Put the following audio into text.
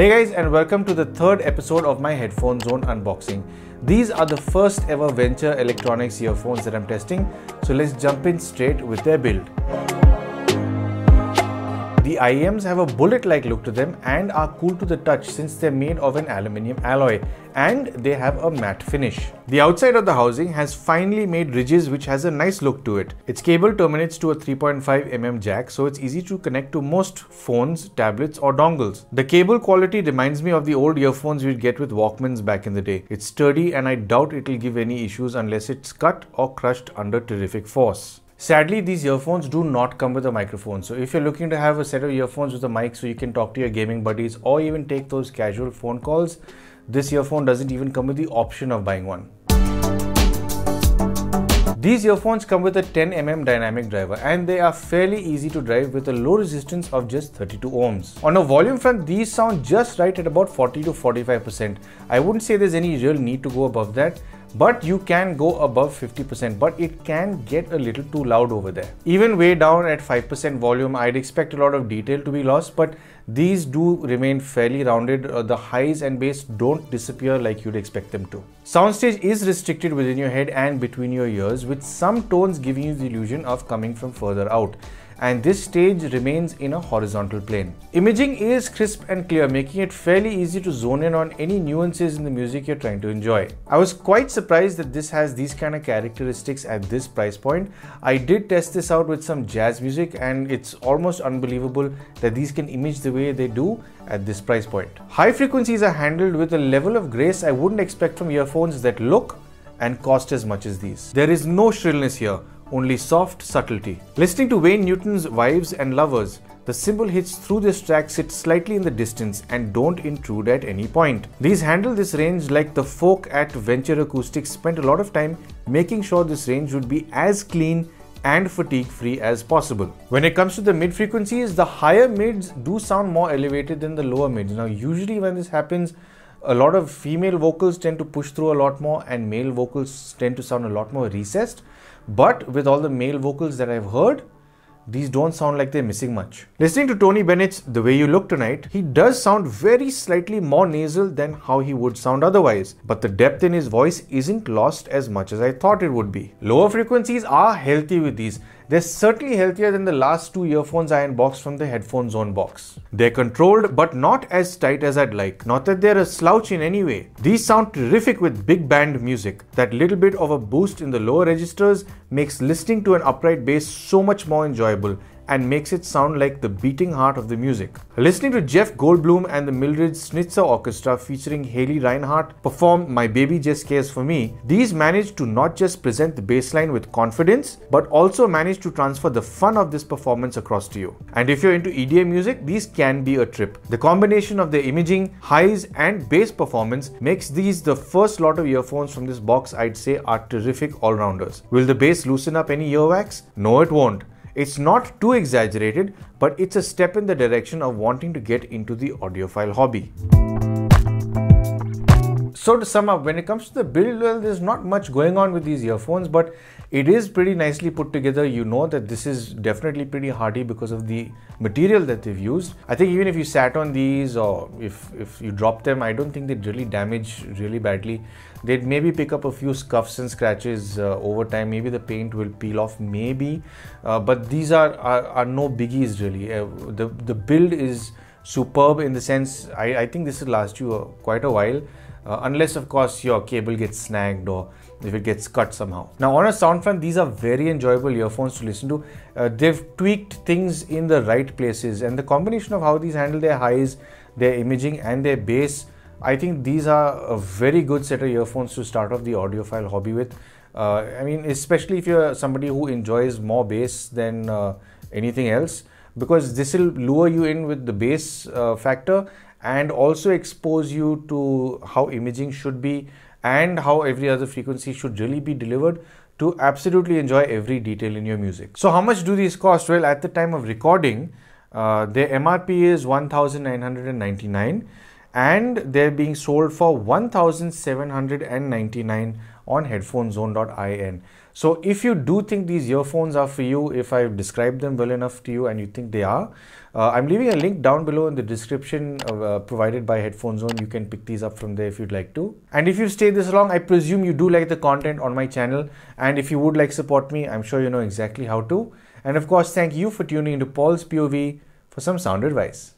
Hey guys, and welcome to the third episode of my Headphone Zone unboxing. These are the first ever Venture Electronics earphones that I'm testing, so let's jump in straight with their build. The IEMs have a bullet-like look to them and are cool to the touch since they're made of an aluminium alloy and they have a matte finish. The outside of the housing has finely made ridges which has a nice look to it. Its cable terminates to a 3.5mm jack, so it's easy to connect to most phones, tablets or dongles. The cable quality reminds me of the old earphones you'd get with Walkmans back in the day. It's sturdy and I doubt it'll give any issues unless it's cut or crushed under terrific force. Sadly, these earphones do not come with a microphone, so if you're looking to have a set of earphones with a mic so you can talk to your gaming buddies or even take those casual phone calls, this earphone doesn't even come with the option of buying one. These earphones come with a 10mm dynamic driver and they are fairly easy to drive with a low resistance of just 32 ohms. On a volume front, these sound just right at about 40 to 45%. I wouldn't say there's any real need to go above that, but you can go above 50%, but it can get a little too loud over there. Even way down at 5% volume, I'd expect a lot of detail to be lost, but these do remain fairly rounded. The highs and bass don't disappear like you'd expect them to. Soundstage is restricted within your head and between your ears, with some tones giving you the illusion of coming from further out. And this stage remains in a horizontal plane. Imaging is crisp and clear, making it fairly easy to zone in on any nuances in the music you're trying to enjoy. I was quite surprised that this has these kind of characteristics at this price point. I did test this out with some jazz music and it's almost unbelievable that these can image the way they do at this price point. High frequencies are handled with a level of grace I wouldn't expect from earphones that look and cost as much as these. There is no shrillness here, only soft subtlety. Listening to Wayne Newton's Wives and Lovers, the cymbal hits through this track sit slightly in the distance and don't intrude at any point. These handle this range like the folk at Venture Acoustics spent a lot of time making sure this range would be as clean and fatigue-free as possible. When it comes to the mid frequencies, the higher mids do sound more elevated than the lower mids. Now, usually when this happens, a lot of female vocals tend to push through a lot more and male vocals tend to sound a lot more recessed. But with all the male vocals that I've heard, these don't sound like they're missing much. Listening to Tony Bennett's The Way You Look tonight, he does sound very slightly more nasal than how he would sound otherwise. But the depth in his voice isn't lost as much as I thought it would be. Lower frequencies are healthy with these. They're certainly healthier than the last two earphones I unboxed from the Headphone Zone box. They're controlled but not as tight as I'd like. Not that they're a slouch in any way. These sound terrific with big band music. That little bit of a boost in the lower registers makes listening to an upright bass so much more enjoyable and makes it sound like the beating heart of the music. Listening to Jeff Goldblum and the Mildred Schnitzer Orchestra featuring Hayley Reinhardt perform My Baby Just Cares For Me, these manage to not just present the bass line with confidence, but also manage to transfer the fun of this performance across to you. And if you're into EDM music, these can be a trip. The combination of the imaging, highs and bass performance makes these the first lot of earphones from this box I'd say are terrific all-rounders. Will the bass loosen up any earwax? No, it won't. It's not too exaggerated, but it's a step in the direction of wanting to get into the audiophile hobby. So to sum up, when it comes to the build, well, there's not much going on with these earphones, but it is pretty nicely put together. You know that this is definitely pretty hardy because of the material that they've used. I think even if you sat on these or if you dropped them, I don't think they'd really damage really badly. They'd maybe pick up a few scuffs and scratches over time. Maybe the paint will peel off, maybe. But these are no biggies really. The build is superb in the sense, I think this will last you quite a while. Unless of course your cable gets snagged or if it gets cut somehow. Now on a sound front, these are very enjoyable earphones to listen to. They've tweaked things in the right places, and the combination of how these handle their highs, their imaging and their bass, I think these are a very good set of earphones to start off the audiophile hobby with. I mean, especially if you're somebody who enjoys more bass than anything else, because this will lure you in with the bass factor and also expose you to how imaging should be and how every other frequency should really be delivered to absolutely enjoy every detail in your music. So how much do these cost? Well, at the time of recording, their MRP is 1,999 and they're being sold for 1,799 on headphonezone.in. So if you do think these earphones are for you, if I've described them well enough to you and you think they are, I'm leaving a link down below in the description provided by Headphone Zone. You can pick these up from there if you'd like to. And if you've stayed this long, I presume you do like the content on my channel. And if you would like support me, I'm sure you know exactly how to. And of course, thank you for tuning into Paul's POV for some sound advice.